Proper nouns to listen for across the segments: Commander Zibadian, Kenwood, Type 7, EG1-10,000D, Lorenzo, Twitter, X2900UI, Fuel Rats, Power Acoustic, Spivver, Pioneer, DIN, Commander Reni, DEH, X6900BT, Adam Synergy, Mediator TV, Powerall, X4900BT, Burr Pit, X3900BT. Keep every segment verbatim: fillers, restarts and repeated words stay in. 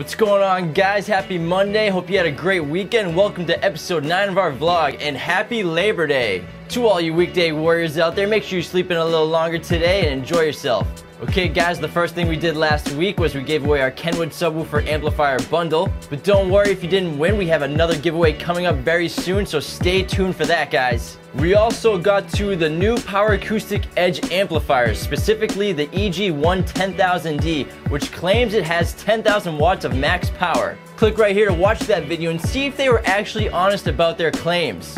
What's going on, guys? Happy Monday. Hope you had a great weekend. Welcome to episode nine of our vlog, and happy Labor Day to all you weekday warriors out there. Make sure you sleep in a little longer today and enjoy yourself. Okay guys, the first thing we did last week was we gave away our Kenwood subwoofer amplifier bundle. But don't worry if you didn't win, we have another giveaway coming up very soon, so stay tuned for that, guys. We also got two the new Power Acoustic Edge amplifiers, specifically the E G one ten thousand D, which claims it has ten thousand watts of max power. Click right here to watch that video and see if they were actually honest about their claims.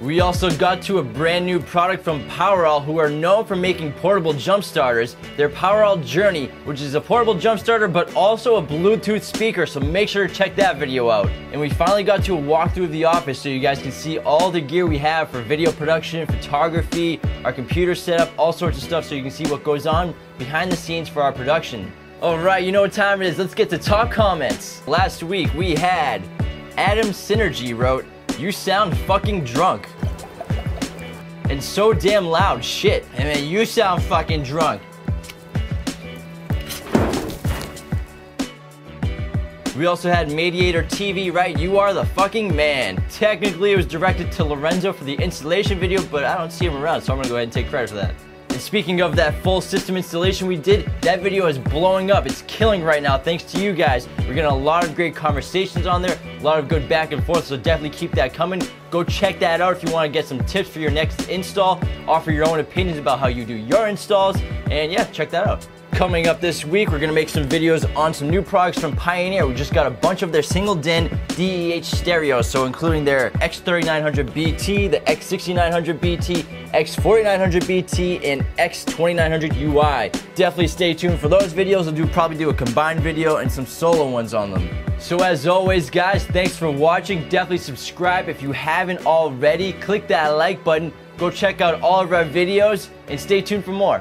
We also got to a brand new product from Powerall, who are known for making portable jump starters, their Powerall Journey, which is a portable jump starter but also a Bluetooth speaker, so make sure to check that video out. And we finally got to a walkthrough of the office so you guys can see all the gear we have for video production, photography, our computer setup, all sorts of stuff, so you can see what goes on behind the scenes for our production. Alright, you know what time it is, let's get to top comments. Last week we had Adam Synergy wrote, "You sound fucking drunk." And "so damn loud, shit." And "man, you sound fucking drunk." We also had Mediator T V write, "You are the fucking man." Technically it was directed to Lorenzo for the installation video, but I don't see him around, so I'm gonna go ahead and take credit for that. And speaking of that full system installation we did, that video is blowing up. It's killing right now thanks to you guys. We're getting a lot of great conversations on there, a lot of good back and forth, so definitely keep that coming. Go check that out if you want to get some tips for your next install, offer your own opinions about how you do your installs, and yeah, check that out. Coming up this week, we're going to make some videos on some new products from Pioneer. We just got a bunch of their single D I N D E H stereos, so including their X thirty-nine hundred B T, the X sixty-nine hundred B T, X forty-nine hundred B T, and X twenty-nine hundred U I. Definitely stay tuned for those videos. We'll do, probably do a combined video and some solo ones on them. So as always, guys, thanks for watching. Definitely subscribe if you haven't already. Click that like button. Go check out all of our videos and stay tuned for more.